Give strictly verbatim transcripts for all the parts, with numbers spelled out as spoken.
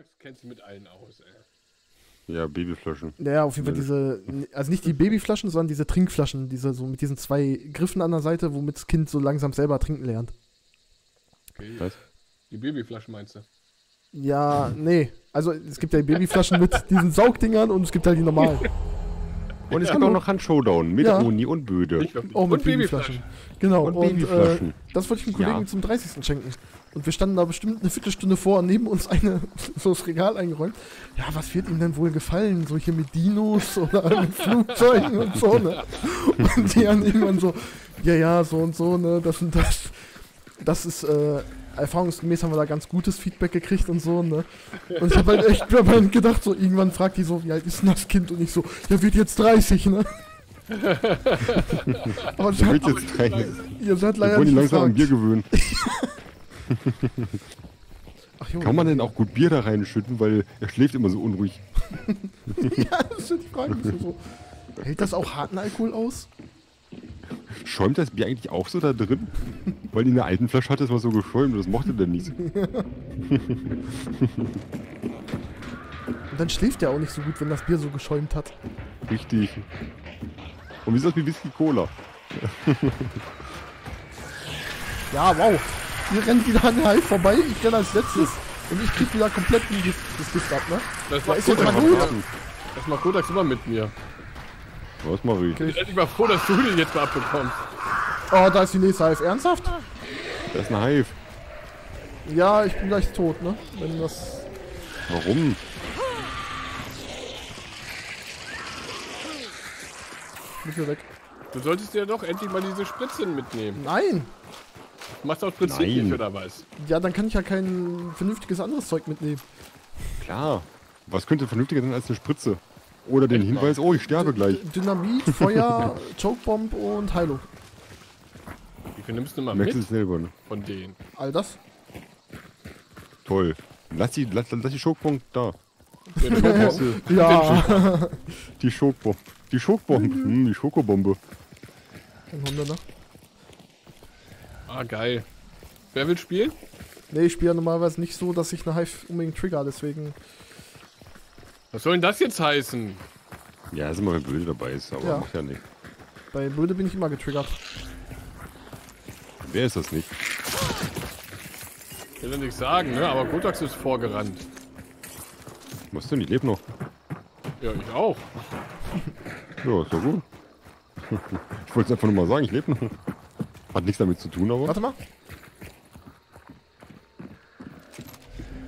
Gotax kennt sich mit allen aus, ey. Ja, Babyflaschen. Naja, auf jeden Fall diese, also nicht die Babyflaschen, sondern diese Trinkflaschen, diese so mit diesen zwei Griffen an der Seite, womit das Kind so langsam selber trinken lernt. Okay. Was? Die Babyflaschen meinst du? Ja, nee. Also es gibt ja die Babyflaschen mit diesen Saugdingern und es gibt halt die normalen. Und es gibt auch noch Hunt: Showdown mit ja. Uni und Böde. Auch mit und Babyflaschen. Babyflaschen. Genau. Und, und Babyflaschen. Äh, das wollte ich einem Kollegen ja. zum dreißigsten schenken. Und wir standen da bestimmt eine Viertelstunde vor und neben uns eine, so das Regal eingeräumt. Ja, was wird ihm denn wohl gefallen? So hier mit Dinos oder mit Flugzeugen und so, ne? Und die haben irgendwann so, ja, ja, so und so, ne? Das und das. Das ist, äh, erfahrungsgemäß haben wir da ganz gutes Feedback gekriegt und so, ne? Und ich habe halt echt hab gedacht, so irgendwann fragt die so, wie alt ist denn das Kind? Und ich so, ja, wird jetzt dreißig, ne? Aber sie hat, jetzt dreißig. Ihr seid leider nicht langsam an Bier gewöhnen. Ach, jo, kann man denn auch gut Bier da reinschütten, weil er schläft immer so unruhig? Ja, das sind die Fragen so. Hält das auch harten Alkohol aus? Schäumt das Bier eigentlich auch so da drin? Weil die in der alten Flasche hat das mal so geschäumt, das mochte der nicht. Und dann schläft der auch nicht so gut, wenn das Bier so geschäumt hat. Richtig. Und wie ist das mit Whisky Cola? Ja, wow. Ihr rennt wieder an der Hals vorbei, ich renne als letztes. Und ich krieg wieder komplett das Gift ab, ne? Das macht ja, Gotax gut. Das macht Gotax immer mit mir. Was mache ich? Okay. Ich bin endlich mal froh, dass du den jetzt mal abbekommst. Oh, da ist die nächste Hive. Ernsthaft? Das ist eine Hive. Ja, ich bin gleich tot, ne? Wenn das... Warum? Ich muss hier weg. Du solltest ja doch endlich mal diese Spritzen mitnehmen. Nein! Du machst auch Spritzen oder was? Ja, dann kann ich ja kein vernünftiges anderes Zeug mitnehmen. Klar. Was könnte vernünftiger sein als eine Spritze? Oder den Hinweis, oh, ich sterbe gleich. Dynamit, Feuer, Chokebomb und Heilung. Wie viel nimmst du mal mit von denen? All das? Toll. Lass die, lass, lass die Chokebomb da. Ja. Die Chokebomb. Die Chokebomb. Hm, die Schokobombe. Dann haben wir noch. Ah, geil. Wer will spielen? Ne, ich spiele ja normalerweise nicht so, dass ich eine Hive unbedingt trigger, deswegen... Was soll denn das jetzt heißen? Ja, ist immer, wenn Böde dabei ist, aber ja. macht ja nichts. Bei Böde bin ich immer getriggert. Wer ist das nicht? Ich will ja nichts sagen, ne? Aber Gotax ist vorgerannt. Was denn? Ich lebe noch. Ja, ich auch. Ja, ist doch gut. Ich wollte es einfach nur mal sagen, ich lebe noch. Hat nichts damit zu tun, aber... Warte mal.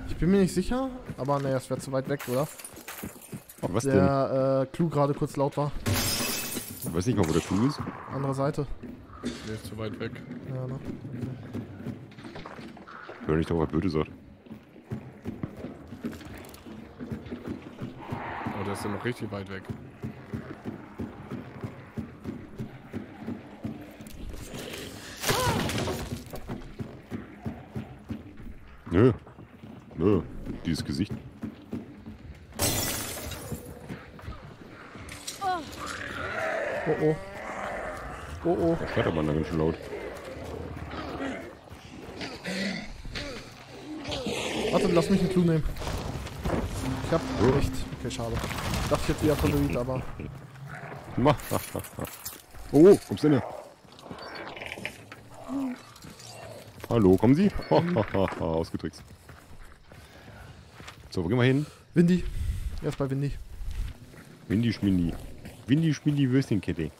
Ich bin mir nicht sicher, aber naja, es wäre zu weit weg, oder? Ob was der äh, Clou gerade kurz laut war. Ich weiß nicht mal, wo der Clou ist. Andere Seite. Der ist zu weit weg. Ja, ne? Ich höre nicht drauf, was Böde sagt. Oh, der ist ja noch richtig weit weg. Nö. Nö. Dieses Gesicht. Oh oh. Oh oh. Der schreit aber ganz schön laut. Warte, lass mich einen Clou nehmen. Ich hab oh. nicht. Okay, schade. Ich dachte, ich hätte wieder Konduit, aber... Mach, mach, mach, mach. Oh, kommst du denn her? Hallo, kommen Sie? Ausgetrickst. So, wo gehen wir hin? Windy. Erst bei Windy. Windy Schmindi. Windy Schmindi Würstchenkette.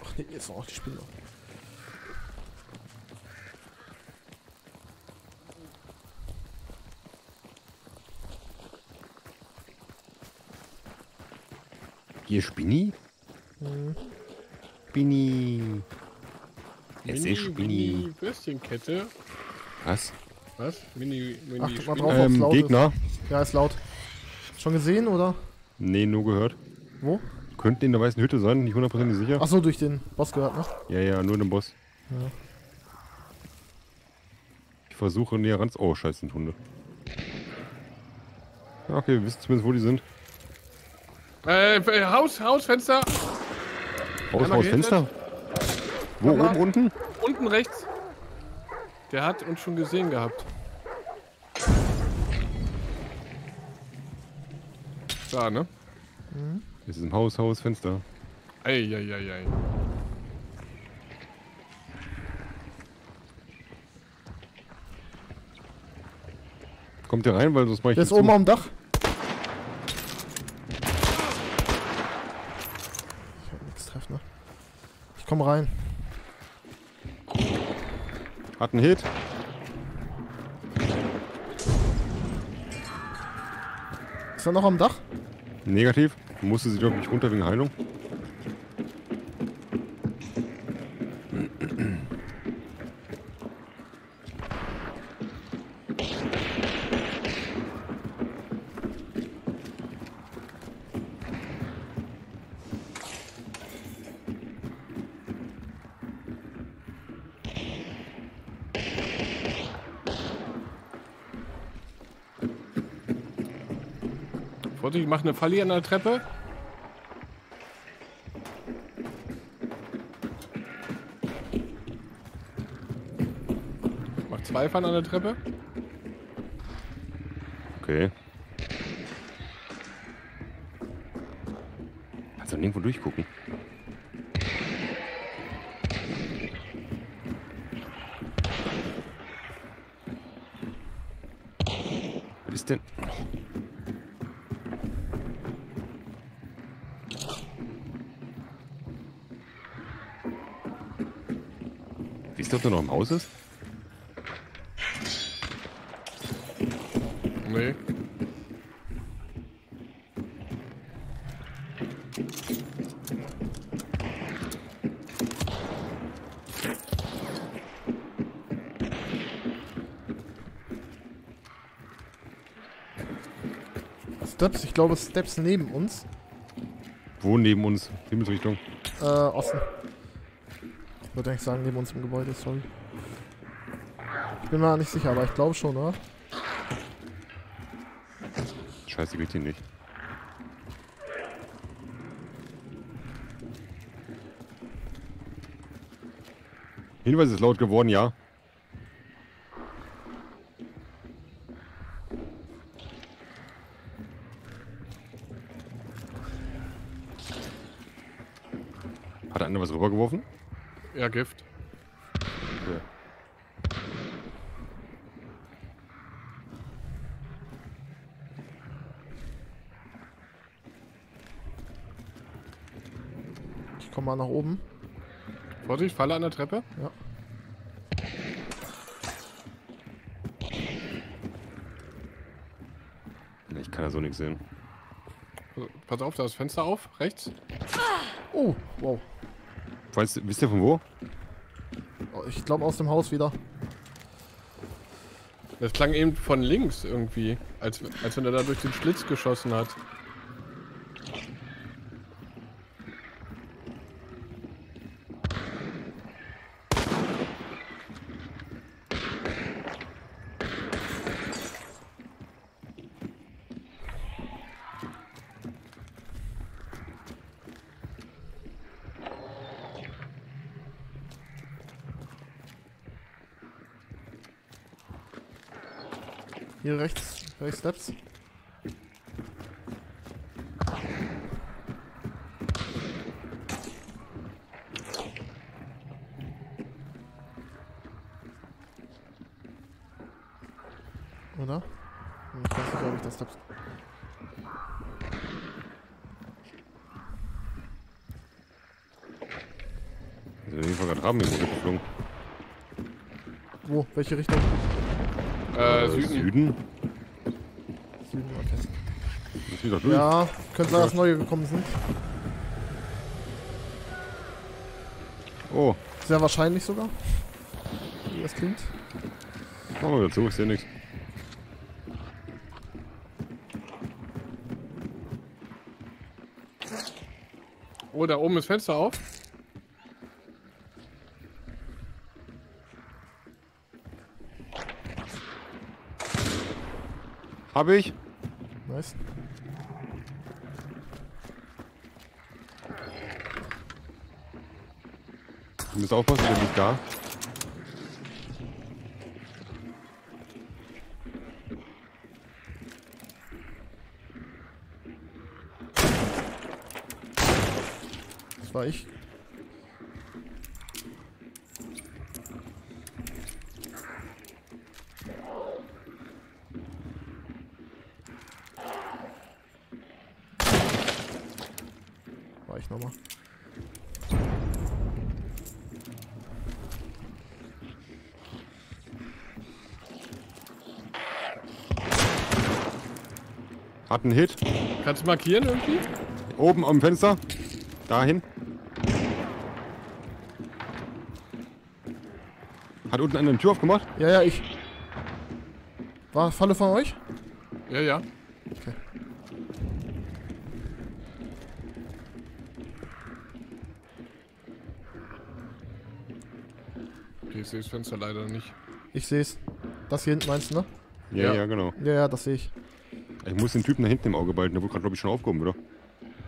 Ach nee, jetzt auch die Spinne. Hier Spinni? Mhm. Spinni. Es ist Spinni. Würstchenkette. Was? Was? Mini, Mini Ach, mal drauf, ähm, laut Gegner. Ist. Ja, ist laut. Schon gesehen, oder? Nee, nur gehört. Wo? Könnte in der weißen Hütte sein, nicht hundertprozentig sicher. Achso, durch den Boss gehört, ne? Ja, ja, nur den Boss. Ja. Ich versuche näher ran. Oh, scheiße, sind Hunde. Okay, wir wissen zumindest, wo die sind. Äh, Haus, Haus, Fenster. Haus, Haus, Fenster? Wo, oben, unten? Unten rechts. Der hat uns schon gesehen gehabt. Da, ne? Mhm. Ist im Haus, Haus, Fenster. Eieieiei. Kommt der rein, weil sonst mach ich. Der ist oben am Dach. Ich hab nix treffen, ne? Ich komm rein. Hat einen Hit. Ist er noch am Dach? Negativ. Musste sie, glaube ich, runter wegen Heilung. Ich mache eine Falle an der Treppe. Ich mache zwei Fallen an der Treppe. Okay. Kannst du nirgendwo durchgucken. Was ist denn? Ob der noch im Haus ist? Nee. Steps, ich glaube Steps neben uns. Wo neben uns? Himmelsrichtung? Äh, Osten. Ich würde eigentlich sagen, neben uns im Gebäude, sorry. Ich bin mir nicht sicher, aber ich glaube schon, oder? Scheiße, geht hier nicht. Hinweis ist laut geworden, ja. Hat einer was rübergeworfen? Ja, Gift. Okay. Ich komme mal nach oben. Vorsicht, Falle an der Treppe? Ja. Ich kann da so nichts sehen. Also, pass auf, da ist das Fenster auf, rechts. Oh, wow. Weißt du, wisst ihr von wo? Ich glaube aus dem Haus wieder. Das klang eben von links irgendwie, als, als wenn er da durch den Schlitz geschossen hat. Hier rechts, rechts Steps. Oder? Ich weiß nicht, ob ich das Steps. Wir sind auf jeden Fall gerade Raben geflogen. Wo? Welche Richtung? Äh, Süden. Süden? Süden, okay. Ja, könnte sein, dass neue gekommen sind. Oh. Sehr wahrscheinlich sogar. Wie das klingt. Machen wir dazu, ich sehe nichts. Oh, da oben ist Fenster auf. Hab ich. Nice. Ich muss aufpassen, der liegt da. Das war ich. War ich nochmal. Hat einen Hit. Kannst du markieren irgendwie? Oben am Fenster. Dahin. Hat unten eine Tür aufgemacht? Ja, ja, ich. War Falle von euch? Ja, ja. Okay. Okay, ich sehe das Fenster leider nicht. Ich sehe es. Das hier hinten meinst du, ne? Ja, ja, ja, genau. Ja, ja, das sehe ich. Ich muss den Typen da hinten im Auge behalten, der wurde gerade, glaube ich, schon aufgehoben, oder?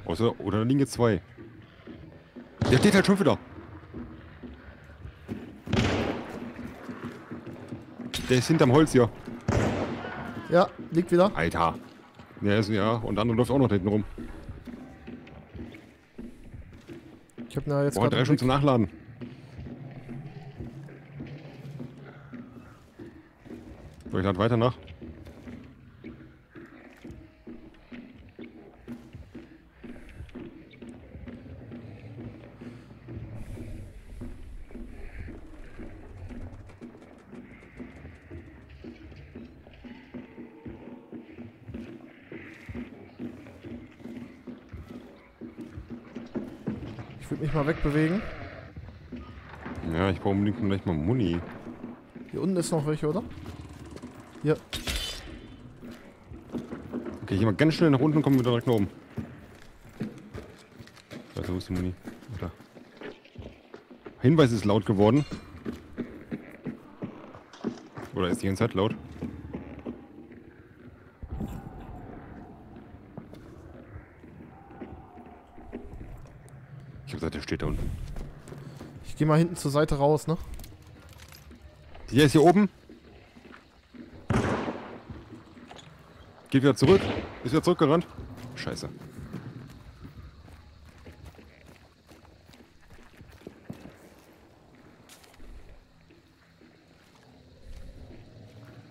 Außer, oder da liegen jetzt zwei. Der steht halt schon wieder. Der ist hinterm Holz hier. Ja, liegt wieder. Alter. Der ist, ja, und der andere läuft auch noch da hinten rum. Ich hab na jetzt gerade. Boah, drei Stunden zum Nachladen. So, ich lade weiter nach. Ich würde mich mal wegbewegen. Ja, ich brauche unbedingt gleich mal Muni. Hier unten ist noch welche, oder? Hier. Okay, hier mal ganz schnell nach unten und kommen wir direkt nach oben. Also, wo ist die Muni? Oder? Hinweis ist laut geworden. Oder ist die ganze Zeit laut? Der steht da unten. Ich gehe mal hinten zur Seite raus, ne? Der ist hier oben. Geht wieder zurück. Ist wieder zurückgerannt. Scheiße.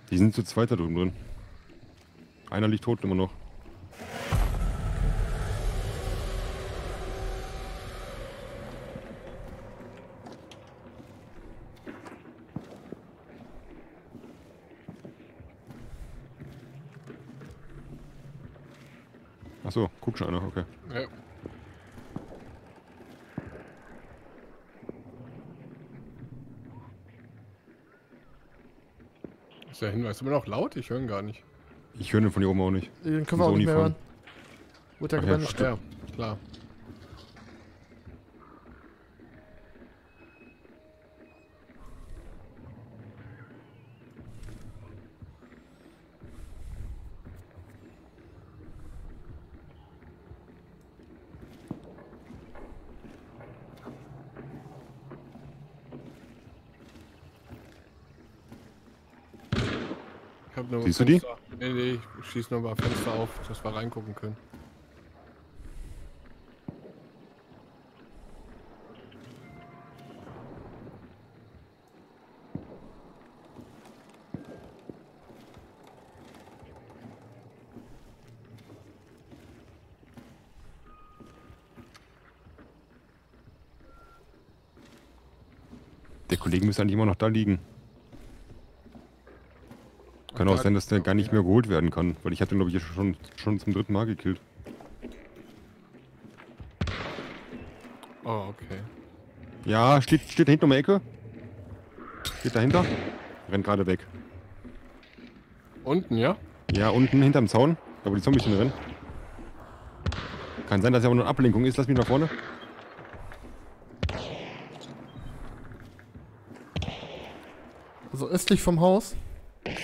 Die sind zu zweit da drüben drin. Einer liegt tot immer noch. Achso, guck schon einer, okay. Ja. Ist der Hinweis immer noch laut? Ich höre ihn gar nicht. Ich höre den von hier oben auch nicht. Den können wir auch nicht mehr hören. Wird der gebändigt? Ja, klar. Siehst du die? Nee, nee, ich schieße nochmal Fenster auf, dass wir reingucken können. Der Kollege müsste eigentlich immer noch da liegen. Kann auch sein, dass der gar nicht mehr geholt werden kann, weil ich hatte ihn, glaube ich, schon, schon zum dritten Mal gekillt. Oh, okay. Ja, steht, steht da hinten um die Ecke. Steht dahinter. Rennt gerade weg. Unten, ja? Ja, unten, hinterm Zaun. Da wo die Zombies drin rennen. Kann sein, dass er aber nur eine Ablenkung ist. Lass mich nach vorne. Also östlich vom Haus.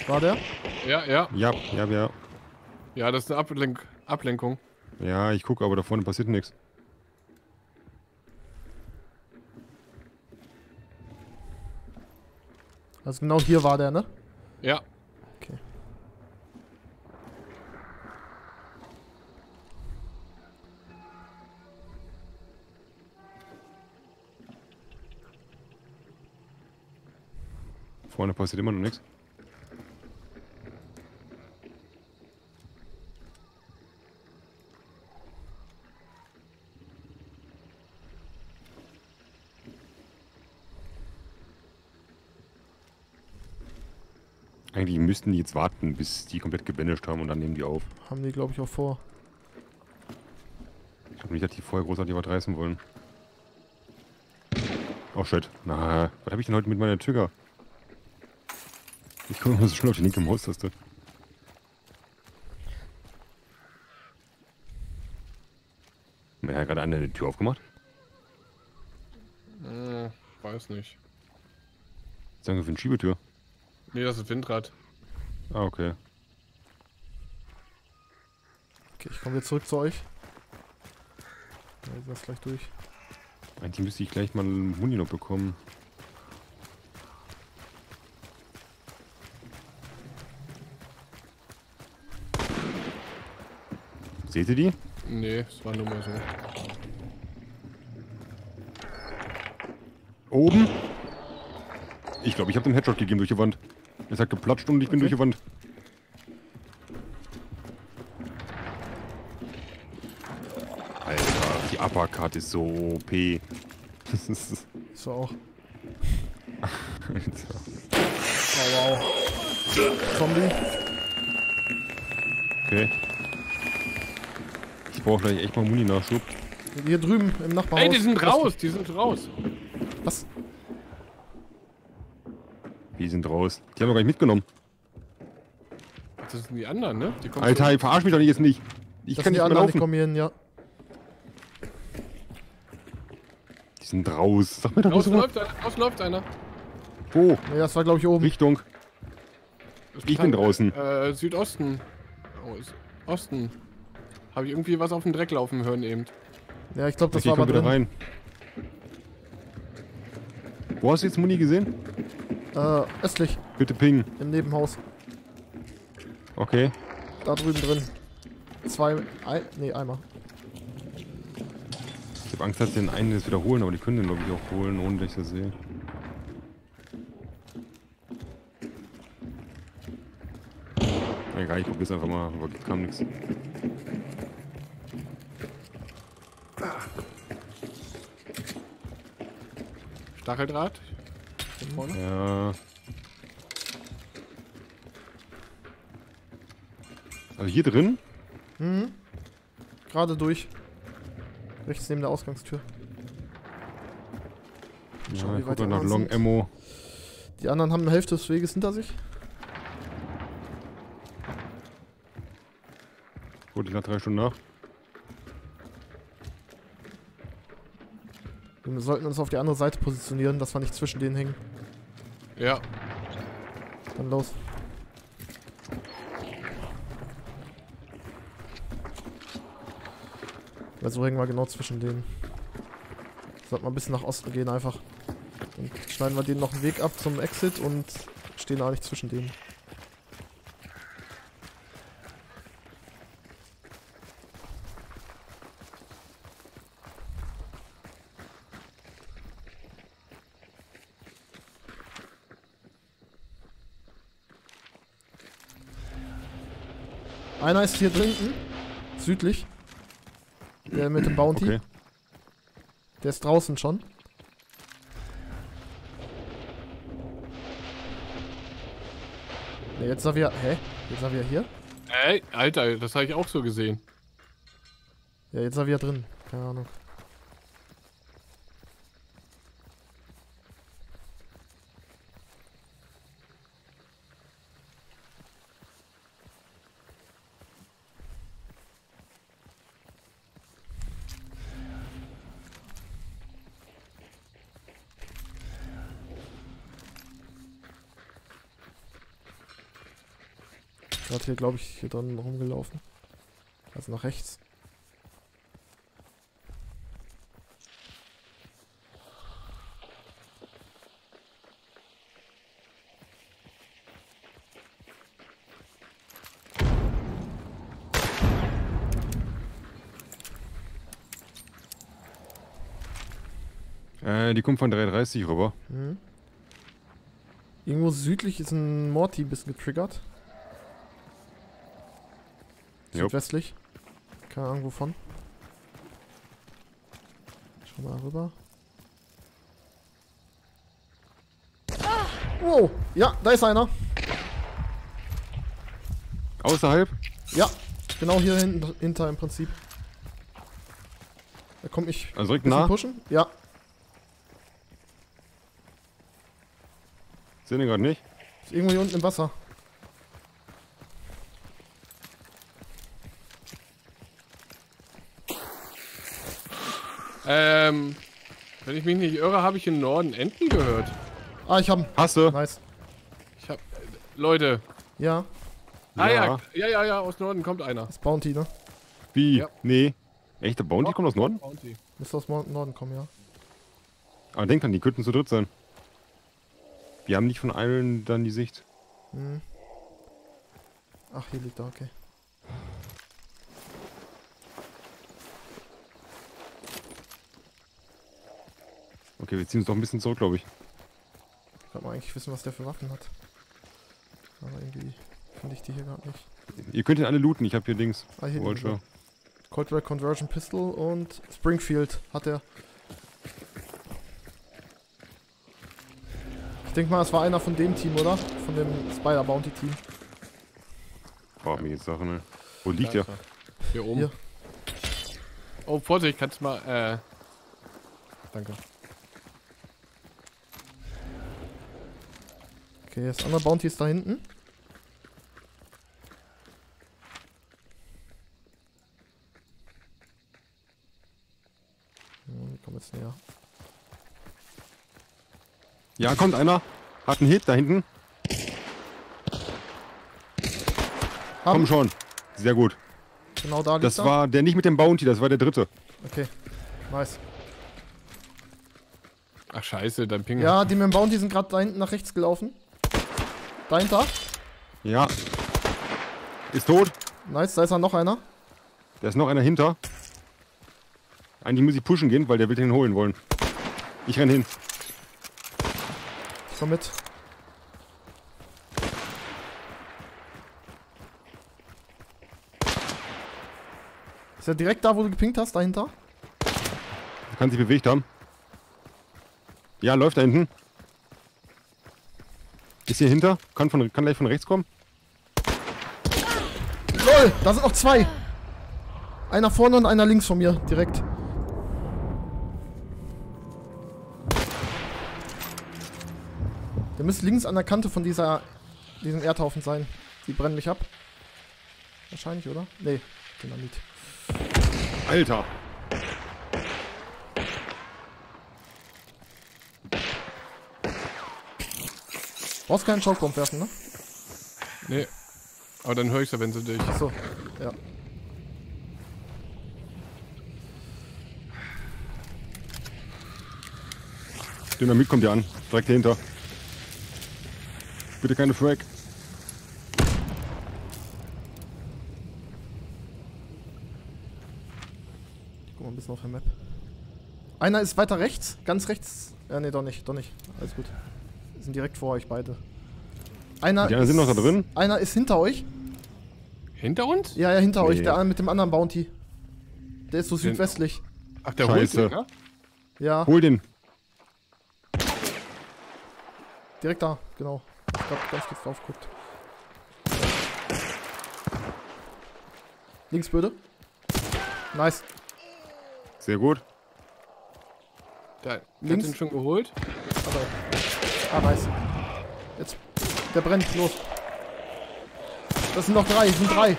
War der? Ja, ja. Ja, ja, ja. Ja, das ist eine Ablenk Ablenkung. Ja, ich gucke, aber da vorne passiert nichts. Also genau hier war der, ne? Ja. Okay. Vorne passiert immer noch nichts. Eigentlich müssten die jetzt warten, bis die komplett gebändelt haben und dann nehmen die auf. Haben die, glaube ich, auch vor. Ich glaube nicht, dass die vorher großartig was reißen wollen. Oh shit. Na, was habe ich denn heute mit meiner Trigger? Ich komme immer so schnell auf die linke Maustaste. Hat ja gerade einer die Tür aufgemacht? Hm, weiß nicht. Danke für eine Schiebetür. Nee, das ist Windrad. Ah, okay. Okay, ich komme jetzt zurück zu euch. Da ist das gleich durch. Eigentlich müsste ich gleich mal einen Muni noch bekommen. Seht ihr die? Nee, es war nur mal so. Oben? Ich glaube, ich habe den Headshot gegeben durch die Wand. Es hat geplatscht und ich bin okay. Durch die Wand. Alter, die Uppercut ist so O P. So auch. Alter. Oh, wow. Zombie. Okay. Ich brauche gleich echt mal Muni-Nachschub. Hier drüben im Nachbarhaus. Ey, die sind raus, die sind raus. Was? Die sind raus. Die haben wir gar nicht mitgenommen. Das sind die anderen, ne? Die Alter, ich verarsch mich doch nicht jetzt nicht. Ich das kann nicht mehr laufen. Nicht ja. Die sind raus. Sag mir doch, draußen läuft einer. Draußen läuft einer. Wo? Ja, das war, glaube ich, oben. Richtung. Ich kann, bin draußen. Äh, Südosten. Oh, ist Osten. Habe ich irgendwie was auf dem Dreck laufen hören eben. Ja, ich glaube, das okay, war aber drin. Rein. Wo hast du jetzt Muni gesehen? Äh, östlich. Bitte ping. Im Nebenhaus. Okay. Da drüben drin. Zwei, ein, nee, einmal. Ich hab Angst, dass den einen jetzt wieder holen, aber die können den, glaube ich, auch holen, ohne dass ich das sehe. Egal, ich probier's einfach mal, aber kam nichts. Stacheldraht? Ja. Also hier drin? Mhm. Gerade durch. Rechts neben der Ausgangstür. Ja, schauen, wie weit nach Long sind. Ammo. Die anderen haben eine Hälfte des Weges hinter sich. Gut, ich nach drei Stunden nach. Wir sollten uns auf die andere Seite positionieren, dass wir nicht zwischen denen hängen. Ja. Dann los. Weil so hängen wir genau zwischen denen. Sollten wir ein bisschen nach Osten gehen einfach. Dann schneiden wir denen noch einen Weg ab zum Exit und stehen eigentlich zwischen denen. Einer ist hier drinken, südlich, der mit dem Bounty. Okay. Der ist draußen schon. Ja, jetzt sind wir, hä? Jetzt sind wir hier? Ey, Alter, das habe ich auch so gesehen. Ja, jetzt sind wir drin, keine Ahnung. Hier, glaube ich, hier dran rumgelaufen. Also nach rechts. Äh, die kommt von drei dreißig rüber. Mhm. Irgendwo südlich ist ein Morty ein bisschen getriggert. Südwestlich. Jupp. Keine Ahnung wovon. Schau mal rüber. Ah! Wow! Ja, da ist einer. Außerhalb? Ja, genau hier hinten hinter im Prinzip. Da komm ich. Also direkt nah? Pushen? Ja. Sehen wir gerade nicht. Ist irgendwo hier unten im Wasser. Ähm, wenn ich mich nicht irre, habe ich im Norden Enten gehört. Ah, ich hab. Hast du? Nice. Ich hab. Leute. Ja. Ah ja. ja, ja, ja, ja, aus Norden kommt einer. Das ist Bounty, ne? Wie? Ja. Nee. Echte Bounty oh, kommt aus Norden? Bounty. Müsste aus Norden kommen, ja. Aber denk dran, die könnten zu dritt sein. Wir haben nicht von einem dann die Sicht. Hm. Ach, hier liegt er, okay. Okay, wir ziehen uns doch ein bisschen zurück, glaube ich. Ich kann mal eigentlich wissen, was der für Waffen hat. Aber irgendwie finde ich die hier gerade nicht. Ihr könnt ihn alle looten, ich habe hier Dings. Ah, hier Vulture. Coldwell Conversion Pistol und Springfield hat er. Ich denke mal, es war einer von dem Team, oder? Von dem Spider Bounty Team. Boah, mir geht's Sache, ne? Wo liegt der? Hier oben. Hier. Oh, Vorsicht, kannst du mal, äh... danke. Okay, das andere Bounty ist da hinten. Wir kommen jetzt näher. Ja, kommt einer. Hat einen Hit da hinten. Haben. Komm schon. Sehr gut. Genau da liegt Das er. war der nicht mit dem Bounty, das war der dritte. Okay, nice. Ach scheiße, dein Ping. Ja, die mit dem Bounty sind gerade da hinten nach rechts gelaufen. Dahinter? Ja. Ist tot. Nice, da ist noch einer. Da ist noch einer hinter. Eigentlich muss ich pushen gehen, weil der will den holen wollen. Ich renn hin. Ich komm mit. Ist er direkt da, wo du gepinkt hast, dahinter? Er kann sich bewegt haben. Ja, läuft da hinten. Ist hier hinter, kann, von, kann gleich von rechts kommen. LOL, da sind noch zwei. Einer vorne und einer links von mir, direkt. Der müsste links an der Kante von dieser, diesem Erdhaufen sein. Die brennen mich ab. Wahrscheinlich, oder? Nee, Dynamit. Alter. Du brauchst keinen Schaubomb werfen, ne? Nee. Aber dann höre ich ja, wenn sie dich. Achso, ja. Dynamit kommt ja an. Direkt dahinter. Bitte keine Frag. Ich guck mal ein bisschen auf der Map. Einer ist weiter rechts. Ganz rechts. Ja, nee, doch nicht. Doch nicht. Alles gut. Sind direkt vor euch beide. Einer die anderen ist, sind noch da drin. Einer ist hinter euch. Hinter uns? Ja, ja, hinter nee. euch. Der andere mit dem anderen Bounty. Der ist so den südwestlich. Ach, der Scheiße. holt den, ne? Ja. Hol den. Direkt da, genau. Ich glaube, ganz kurz drauf guckt. Links Böde. Nice. Sehr gut. Da, links sind schon geholt. Aber Ah, nice. Jetzt, der brennt, los. Das sind noch drei, das sind drei.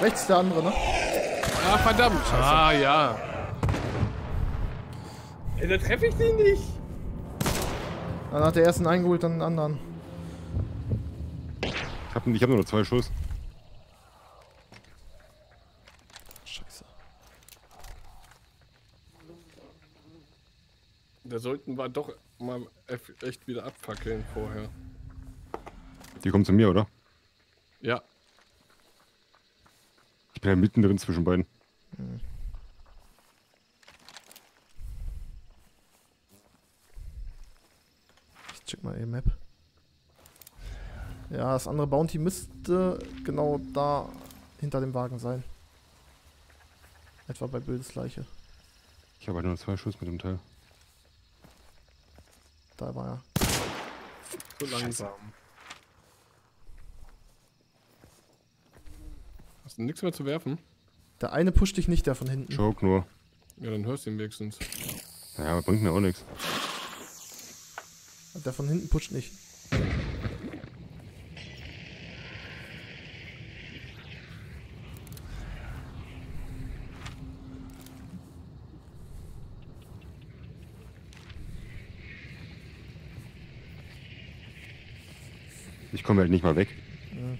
Rechts der andere, ne? Ah, verdammt. Scheiße. Ah, ja. Ey, da treffe ich den nicht. Dann hat der ersten eingeholt, dann den anderen. Ich hab, ich hab nur noch zwei Schuss. Wir sollten mal doch mal echt wieder abfackeln vorher. Die kommen zu mir, oder? Ja. Ich bin ja mittendrin zwischen beiden. Mhm. Ich check mal eben Map. Ja, das andere Bounty müsste genau da hinter dem Wagen sein. Etwa bei Bödes Leiche. Ich habe halt nur zwei Schuss mit dem Teil. Da war er. So langsam. Hast du nichts mehr zu werfen? Der eine pusht dich nicht, der von hinten. Schock nur. Ja, dann hörst du ihn wenigstens. Ja, aber bringt mir auch nichts. Der von hinten pusht nicht. Ich komme halt nicht mal weg. Ja.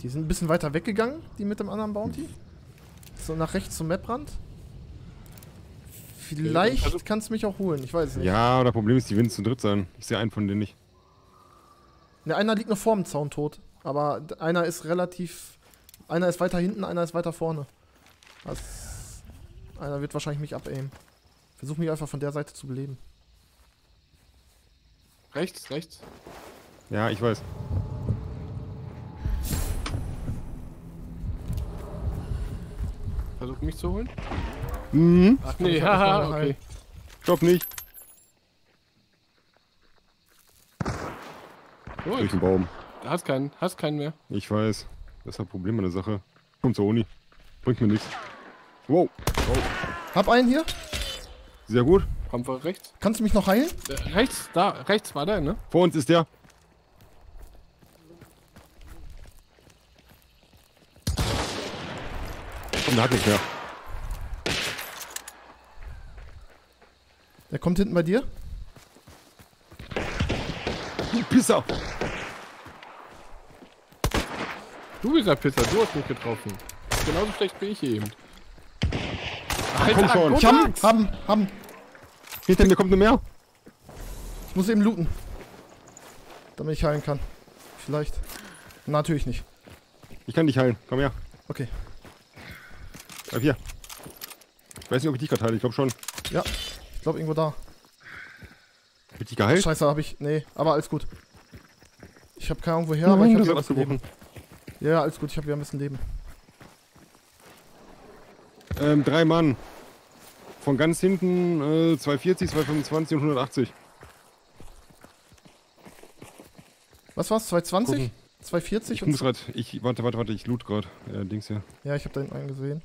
Die sind ein bisschen weiter weggegangen, die mit dem anderen Bounty. So nach rechts zum Maprand. Vielleicht also, kannst du mich auch holen, ich weiß nicht. Ja, das Problem ist, die werden zu dritt sein. Ich sehe einen von denen nicht. Ne, einer liegt noch vor dem Zaun tot. Aber einer ist relativ... Einer ist weiter hinten, einer ist weiter vorne. Also, einer wird wahrscheinlich mich abaimen. Versuch mich einfach von der Seite zu beleben. Rechts, rechts. Ja, ich weiß. Versuch mich zu holen? Mhm. Ach nee, haha, okay. Rein. Stopp nicht. Gut. Durch den Baum. Da hast keinen, hast keinen mehr. Ich weiß. Das ist ein Problem an der Sache. Komm zur Uni. Bringt mir nichts. Wow. wow. Hab einen hier. Sehr gut. Komm vor rechts. Kannst du mich noch heilen? Äh, rechts, da, rechts war der, ne? Vor uns ist der. Komm, der hat nicht mehr. Der kommt hinten bei dir. Du Pisser! Du bist ein Pisser, du hast mich getroffen. Genauso schlecht bin ich eben. Ach, komm schon. Ich haben, haben, haben. Hinter mir kommt nur mehr. Ich muss eben looten. Damit ich heilen kann. Vielleicht. Na, natürlich nicht. Ich kann dich heilen. Komm her. Okay. Bleib hier. Ich weiß nicht, ob ich dich gerade heile. Ich glaube schon. Ja. Ich glaube irgendwo da. Hab ich dich geheilt? Scheiße, habe ich. Nee. Aber alles gut. Ich habe keine Ahnung woher, aber ich habe was gebrochen. Ja, alles gut. Ich habe wieder ein bisschen Leben. Ähm, drei Mann. Von ganz hinten äh, zweihundertvierzig, zweihundertfünfundzwanzig und hundertachtzig. Was war's? zweihundertzwanzig? Gucken. zweihundertvierzig? Ich und muss grad, ich warte, warte, warte, ich loot gerade. Äh, Dings hier. Ja, ich hab da hinten einen gesehen.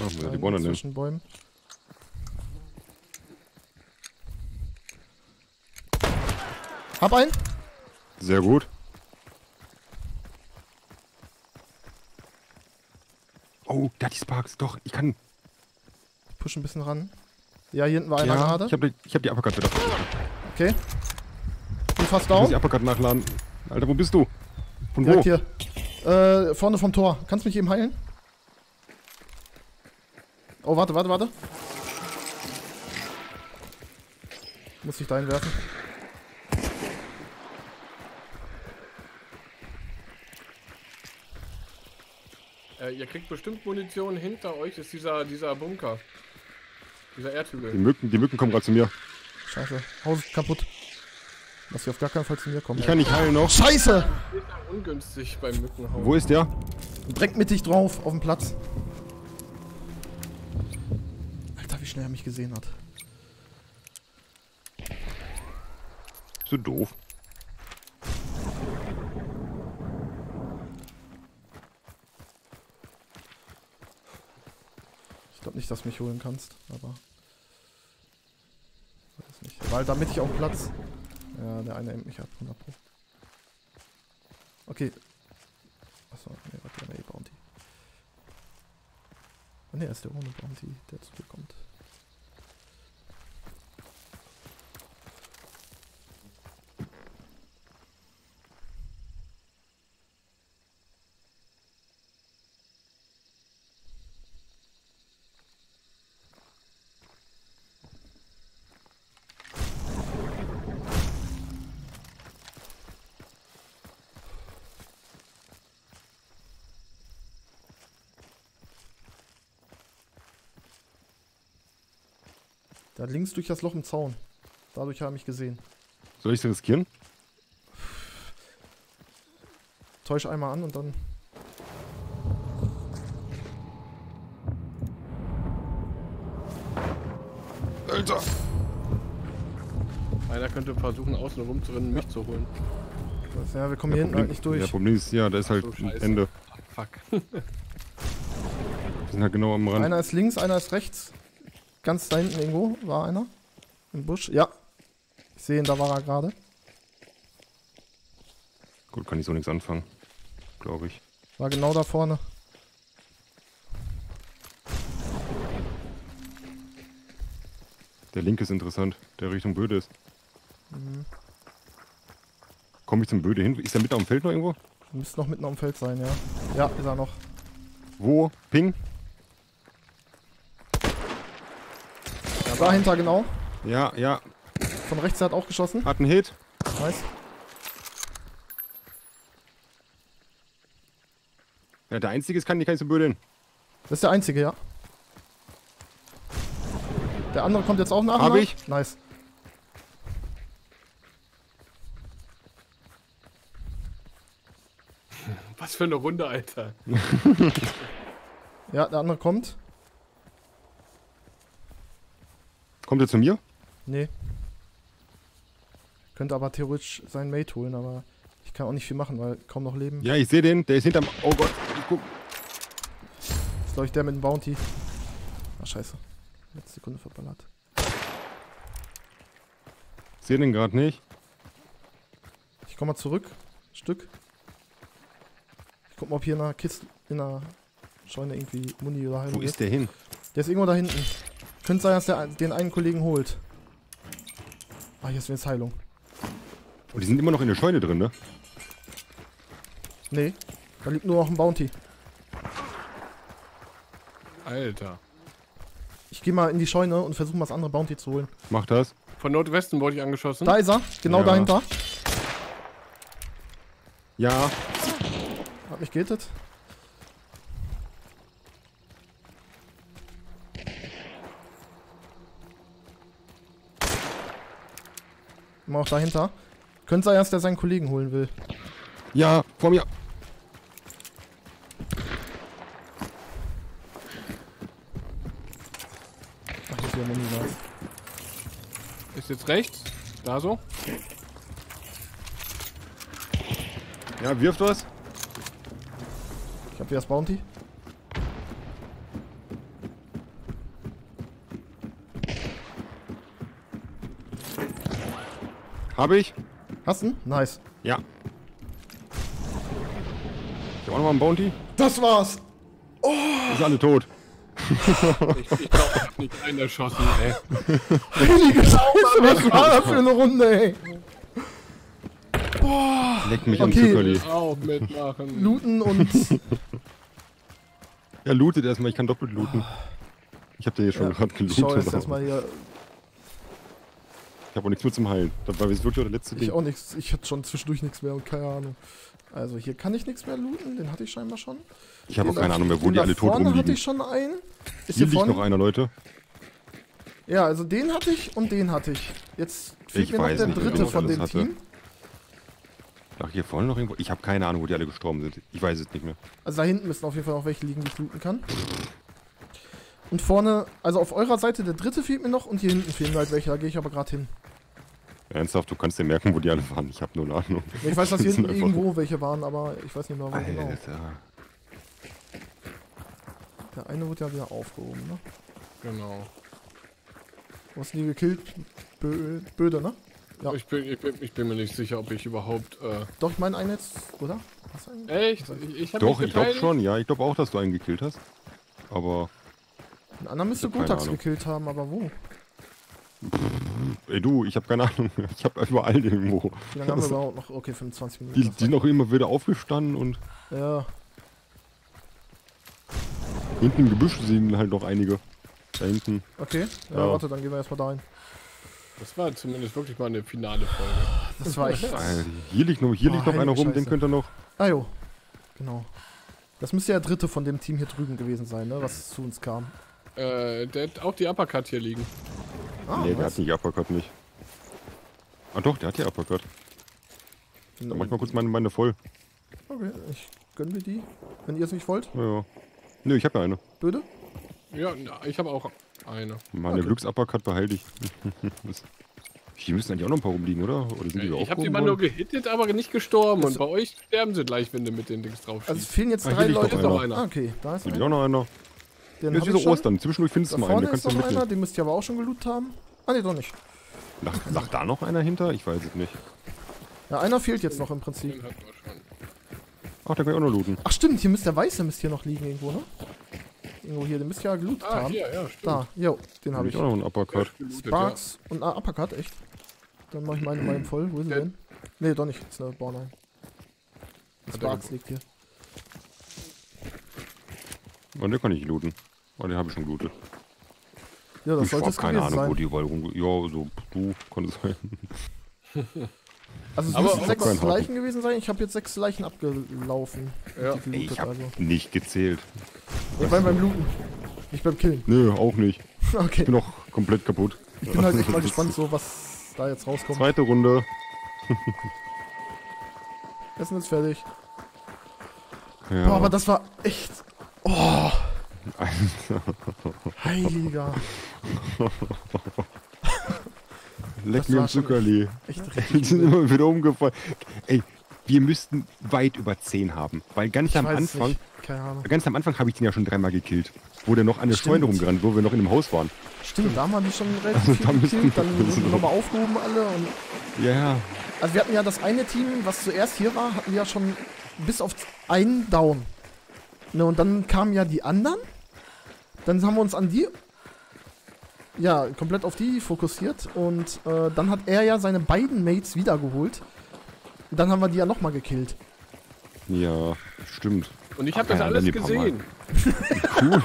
Oh, die einen Bäume zwischen Bäumen. Hab einen! Sehr gut. Oh, da hat die Sparks. Doch, ich kann... Push ein bisschen ran. Ja, hier hinten war einer ja, gerade. Ich hab die, ich hab die Uppercut wieder. Okay. Bin fast down. Ich muss die Uppercut nachladen. Alter, wo bist du? Von Direkt wo? Hier. Äh, vorne vom Tor. Kannst mich eben heilen? Oh, warte, warte, warte. Muss ich da hinwerfen. Äh, ihr kriegt bestimmt Munition. Hinter euch ist dieser, dieser Bunker. Dieser Erdhügel. Die Mücken, die Mücken kommen gerade zu mir. Scheiße. Haus ist kaputt. Lass sie auf gar keinen Fall zu mir kommen. Ich kann nicht heilen noch. Scheiße! Das ist ja ungünstig beim Mückenhaus. Wo ist der? Direkt mittig drauf, auf dem Platz. Alter, wie schnell er mich gesehen hat. So doof. Nicht, dass du mich holen kannst, aber weiß nicht. Weil damit ich auch Platz. Ja, der eine nimmt mich ab. hundert Prozent. Okay. Achso, ne, warte, der E-Bounty. Ne, er ist der ohne Bounty, der zu dir kommt. Da links durch das Loch im Zaun. Dadurch habe ich mich gesehen. Soll ich sie riskieren? Täusch einmal an und dann... Alter! Einer könnte versuchen, außen rumzurennen, mich zu holen. Ja, wir kommen hier hinten halt nicht durch. Ja, Problem ist, ja, da ist halt ein Ende. Fuck. Wir sind halt genau am Rand. Einer ist links, einer ist rechts. Ganz da hinten irgendwo war einer. Im Busch, ja. Ich sehe ihn, da war er gerade. Gut, kann ich so nichts anfangen. Glaube ich. War genau da vorne. Der linke ist interessant, der Richtung Böde ist. Mhm. Komme ich zum Böde hin? Ist der mitten auf dem Feld noch irgendwo? Müsste noch mitten auf dem Feld sein, ja. Ja, ist er noch. Wo? Ping? Ja, dahinter genau. Ja, ja. Von rechts, der hat auch geschossen. Hat einen Hit. Nice. Ja, der einzige ist, kann ich nicht zum Böde hin. Das ist der einzige, ja. Der andere kommt jetzt auch nach. Hab ich. Nice. Was für eine Runde, Alter. Ja, der andere kommt. Kommt er zu mir? Nee. Könnte aber theoretisch seinen Mate holen, aber ich kann auch nicht viel machen, weil kaum noch Leben. Ja, ich sehe den. Der ist hinterm... Oh Gott, ich guck. Das ist, glaube ich, der mit dem Bounty. Ah, scheiße. Letzte Sekunde verballert. Ich sehe den gerade nicht. Ich komme mal zurück. Ein Stück. Ich guck mal, ob hier in einer Kiste, in einer Scheune irgendwie Muni oder Heilung. Wo ist der hin? Der ist irgendwo da hinten. Könnte sein, dass der den einen Kollegen holt. Ah, hier ist jetzt Heilung. Und die sind immer noch in der Scheune drin, ne? Nee. Da liegt nur noch ein Bounty. Alter. Ich gehe mal in die Scheune und versuche mal das andere Bounty zu holen. Mach das. Von Nordwesten wurde ich angeschossen. Da ist er, genau ja. Dahinter. Ja. Hat mich gehittet. Immer auch dahinter. Könnte sein, dass der seinen Kollegen holen will. Ja, vor mir. Jetzt rechts, da so. Ja, wirft was. Ich hab hier das Bounty. Hab ich. Hast du? Nice. Ja. Ich hab auch nochmal ein Bounty. Das war's. Oh. Ist alle tot. ich ich glaub, ich hab nicht einen erschossen, ey. Heilige Scheiße, was war das für eine Runde, ey? Boah. Leck mich am Zuckerli. Auch mitmachen. Looten und... Ja, lootet erstmal, ich kann doppelt looten. Ich hab dir hier schon ja, gerade gelootet. Schau jetzt erstmal hier... Ich hab auch nichts mehr zum Heilen. Das war jetzt wirklich der letzte ich Ding. Ich auch nichts. Ich hatte schon zwischendurch nichts mehr und keine Ahnung. Also hier kann ich nichts mehr looten, den hatte ich scheinbar schon. Ich habe auch keine Ahnung mehr, wo die alle tot rumliegen. Hatte ich schon einen. Ist hier liegt noch einer, Leute. Ja, also den hatte ich und den hatte ich. Jetzt fehlt mir noch der dritte von dem Team. Ach, hier vorne noch irgendwo? Ich habe keine Ahnung, wo die alle gestorben sind. Ich weiß es nicht mehr. Also da hinten müssen auf jeden Fall auch welche liegen, die ich looten kann. Und vorne, also auf eurer Seite der dritte fehlt mir noch und hier hinten fehlen halt welche. Da gehe ich aber gerade hin. Ernsthaft, du kannst dir merken, wo die alle waren. Ich habe nur eine Ahnung. Ich weiß, dass hier hinten irgendwo welche waren, aber ich weiß nicht mehr, wo Alter. Genau. Der eine wurde ja wieder aufgehoben, ne? Genau. Du hast nie gekillt. Bö Böde, ne? Ja. Ich bin, ich, bin, ich bin mir nicht sicher, ob ich überhaupt... Äh Doch, ich meine einen jetzt, oder? Hast du einen? Echt? Ich, ich hab Doch, ich glaube schon, ja. Ich glaube auch, dass du einen gekillt hast. Aber... Den anderen müsste Gotax gekillt haben, aber wo? Pff, ey du, ich hab keine Ahnung mehr. Ich hab überall irgendwo. Wie lange haben wir überhaupt noch? Okay, fünfundzwanzig Minuten. Die sind auch immer wieder aufgestanden und... Ja. Hinten im Gebüsch sind halt noch einige. Da hinten. Okay, ja, ja. Warte, dann gehen wir erstmal da rein. Das war zumindest wirklich mal eine finale Folge. Das war echt... Hier liegt noch, hier oh, liegt noch einer rum, Scheiße. Den könnt ihr noch... Ah jo, genau. Das müsste ja der dritte von dem Team hier drüben gewesen sein, ne? Was zu uns kam. Äh, der hat auch die Uppercut hier liegen. Ah, nee, was? Der hat nicht Uppercut, nicht. Ah doch, der hat ja Uppercut. Dann mach ich mal kurz meine, meine voll. Okay, ich gönn mir die, wenn ihr es nicht wollt. Ja, ja. Nö, ich habe ja eine. Böde? Ja, ich habe auch eine. Mann, okay. Der Glücksuppercut behalte ich. Hier müssen eigentlich auch noch ein paar rumliegen, oder? Oder sind die auch? Ich habe die mal nur gehittet, aber nicht gestorben. Und bei euch sterben sie gleich, wenn du mit den Dings drauf schießt. Also es fehlen jetzt ah, drei Leute. Ist noch einer. Ah, okay, da ist einer. Auch noch einer. Den ja, ist so Ostern. Zwischendurch findest du mal einen. Da ist noch einer, den müsst ihr aber auch schon gelootet haben. Ah, ne, doch nicht. Lacht, lacht da noch einer hinter? Ich weiß es nicht. Ja, einer fehlt jetzt noch im Prinzip. Ach, da kann ich auch noch looten. Ach stimmt, hier müsst der Weiße müsst hier noch liegen irgendwo, ne? Irgendwo hier, den müsst ihr ja gelootet ah, haben. Hier, ja, stimmt. Da, jo, den habe hab ich. Auch noch einen Uppercut. Sparks ja. und ah, Uppercut, echt. Dann mache ich meine mal voll. Wo ist er denn? Ne, doch nicht. Das ist eine Bornheim. Sparks liegt hier. Und den kann ich looten. Und den habe ich schon gelootet. Ja, das ich sollte es keine Ahnung, sein. Wo die überall rumge... Ja, so, du, konnte sein. Also es aber müssen sechs Leichen gewesen sein. Ich habe jetzt sechs Leichen abgelaufen. Ja. Ey, ich habe also. nicht gezählt. Ich war beim Looten, nicht beim Killen. Nö, auch nicht. Okay. Ich bin auch komplett kaputt. Ich bin halt echt mal gespannt, so was da jetzt rauskommt. Zweite Runde. Essen ist fertig. Ja. Boah, aber das war echt... Oh. Alter. Heiliger. Leck mir im Zuckerli. Die sind immer wieder umgefallen. Ey, wir müssten weit über zehn haben. Weil ganz ich am Anfang, ganz am Anfang habe ich den ja schon dreimal gekillt. Wo der noch an der Scheune rumgerannt, wo wir noch in dem Haus waren. Stimmt, da haben wir die schon relativ also, viel gekillt. Dann sind wir nochmal aufgehoben alle. Und ja, ja. Also wir hatten ja das eine Team, was zuerst hier war, hatten wir ja schon bis auf einen Down. Ne, und dann kamen ja die anderen. Dann haben wir uns an die... Ja, komplett auf die fokussiert und äh, dann hat er ja seine beiden Mates wiedergeholt. Und dann haben wir die ja nochmal gekillt. Ja, stimmt. Und ich habe das ja, alles gesehen. Cool.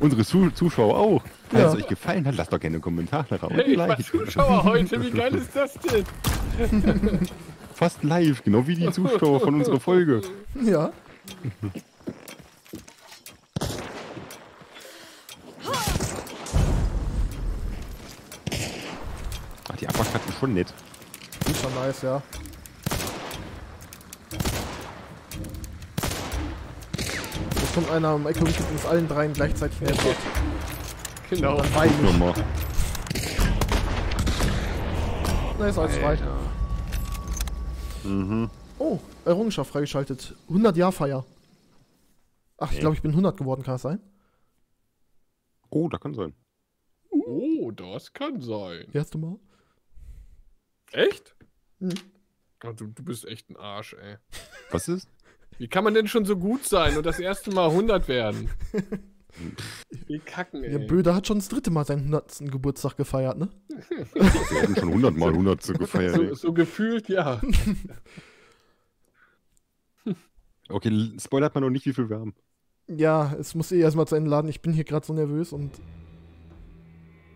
Unsere Zu Zuschauer auch. Ja. Wenn es euch gefallen hat, lasst doch gerne einen Kommentar da raus. Hey, ich war Zuschauer heute, wie geil ist das denn? Fast live, genau wie die Zuschauer von unserer Folge. Ja. Die Uppercut ist schon nett. Ist schon nice, ja. Jetzt kommt einer um Ecke und gibt uns allen dreien gleichzeitig einen Headshot. Genau. Dann beide nicht. Na, ist alles frei. Mhm. Oh, Errungenschaft freigeschaltet. hundert-Jahr-Feier. Ach, ich glaube, ich bin hundert geworden, kann das sein? Oh, das kann sein. Oh, das kann sein. Erste Mal. Echt? Hm. Oh, du, du bist echt ein Arsch, ey. Was ist? Wie kann man denn schon so gut sein und das erste Mal hundert werden? Wir kacken, ey. Der Böde hat schon das dritte Mal seinen hundertsten Geburtstag gefeiert, ne? Wir haben schon hundert Mal hundert gefeiert. So, so gefühlt, ja. Okay, spoilert man noch nicht, wie viel wir haben. Ja, es muss eh erstmal zu Ende laden. Ich bin hier gerade so nervös und...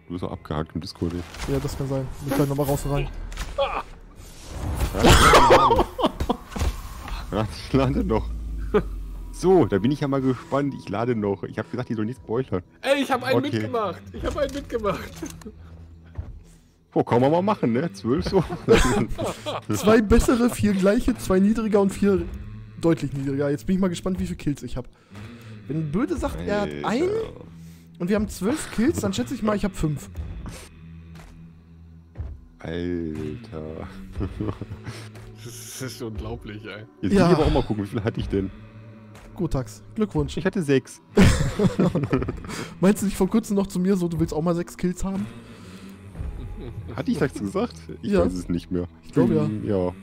Du bist auch abgehakt im Discord. Ey. Ja, das kann sein. Wir können nochmal raus und rein. Ah. Ja, ich lade noch. So, da bin ich ja mal gespannt. Ich lade noch. Ich habe gesagt, die sollen nichts spoilern. Ey, ich habe einen okay. mitgemacht. Ich habe einen mitgemacht. Oh, kann man mal machen, ne? Zwölf so. Zwei bessere, vier gleiche, zwei niedriger und vier deutlich niedriger. Jetzt bin ich mal gespannt, wie viele Kills ich habe. Wenn Böde sagt, er hat einen... Und wir haben zwölf Kills, dann schätze ich mal, ich habe fünf. Alter. Das ist unglaublich, ey. Jetzt ja. will ich aber auch mal gucken, wie viel hatte ich denn? Gotax, Glückwunsch. Ich hatte sechs. Meinst du nicht vor kurzem noch zu mir so, du willst auch mal sechs Kills haben? Hatte ich das gesagt? Ich ja. weiß es nicht mehr. Ich glaube ja. Ja.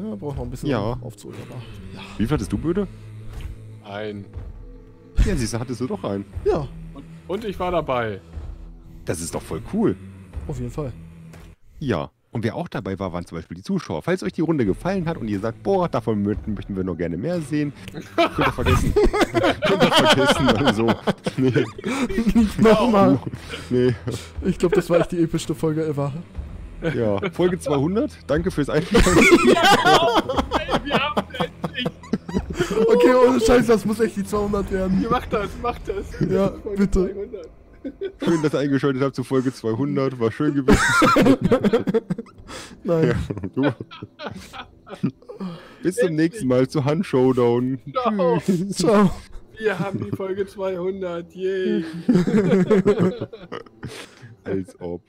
Ja, braucht noch ein bisschen ja. aufzuholen, aber ja. Wie viel hattest du, Böde? Ein. Ja, siehst du, hattest du doch einen. Ja. Und, und ich war dabei. Das ist doch voll cool. Auf jeden Fall. Ja. Und wer auch dabei war, waren zum Beispiel die Zuschauer. Falls euch die Runde gefallen hat und ihr sagt, boah, davon möchten wir noch gerne mehr sehen, könnt ihr vergessen. Könnt ihr vergessen, also. Nee. Nicht nochmal. Nee. Ich glaube, das war echt die epischste Folge ever. Ja. Folge zweihundert. Danke fürs Einschalten. Ja, wir haben es endlich. Okay, ohne Scheiße, das muss echt die zweihundert werden. Ihr macht das, macht das. Ja, Folge bitte. zweihundert. Schön, dass ihr eingeschaltet habt zu Folge zweihundert. War schön gewesen. Nein. Ja, bis zum nächsten Mal zu Hunt Showdown. Ciao. Ciao. Wir haben die Folge zweihundert. Yay. Als ob.